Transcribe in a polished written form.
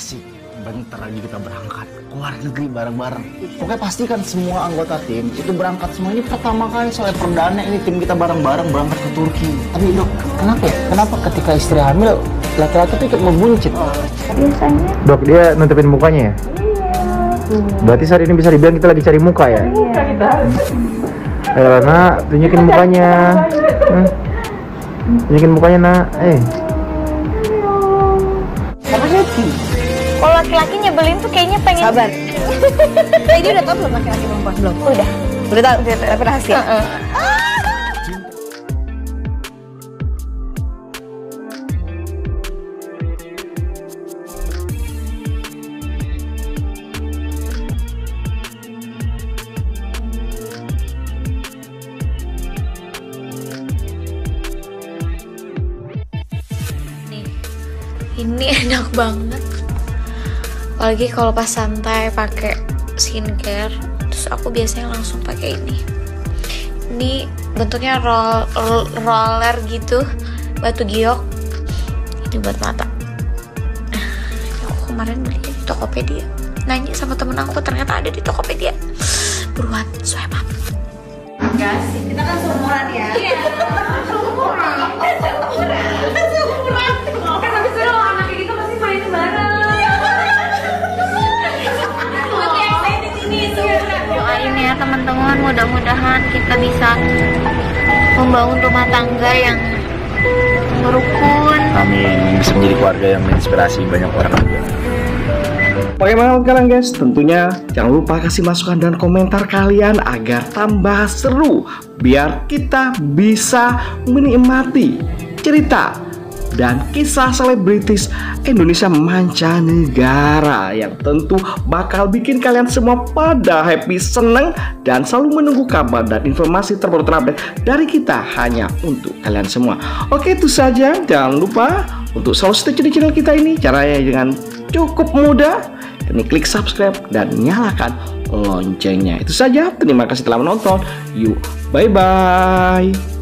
sih, bentar lagi kita berangkat ke luar negeri bareng-bareng. Oke, pastikan semua anggota tim itu berangkat semua. Ini pertama kali soalnya perdana ini tim kita bareng-bareng berangkat ke Turki. Tapi Dok, kenapa ya? Kenapa ketika istri hamil laki-laki itu ikut membuncit? Biasanya. Dok, dia nutupin mukanya ya? Iya. Berarti saat ini bisa dibilang kita lagi cari muka ya? Iya, kita. Ayo Nak, tunjukin mukanya. Tunjukin mukanya Nak. Kalau laki-laki nyebelin tuh kayaknya pengen. Sabar. Tadi udah tau belum laki-laki perempuan? Belum. Udah. Udah tau, tapi rahasia. Ini enak banget. Apalagi kalau pas santai pakai skincare. Terus aku biasanya langsung pakai ini. Ini bentuknya roller gitu, batu giok. Ini buat mata. Aku kemarin beli di Tokopedia. Nanya sama temen aku, ternyata ada di Tokopedia. Buruan swipe up. Guys, kita kan seumuran ya. Iya. Seumuran. Teman-teman, mudah-mudahan kita bisa membangun rumah tangga yang merukun. Amin, bisa menjadi keluarga yang menginspirasi banyak orang juga. Bagaimana kalian guys? Tentunya jangan lupa kasih masukan dan komentar kalian agar tambah seru, biar kita bisa menikmati cerita dan kisah selebritis Indonesia mancanegara yang tentu bakal bikin kalian semua pada happy, seneng, dan selalu menunggu kabar dan informasi terbaru terupdate dari kita hanya untuk kalian semua. Oke, itu saja. Jangan lupa untuk selalu stay tune di channel kita ini. Caranya dengan cukup mudah, ini klik subscribe dan nyalakan loncengnya. Itu saja. Terima kasih telah menonton. Yuk, bye-bye.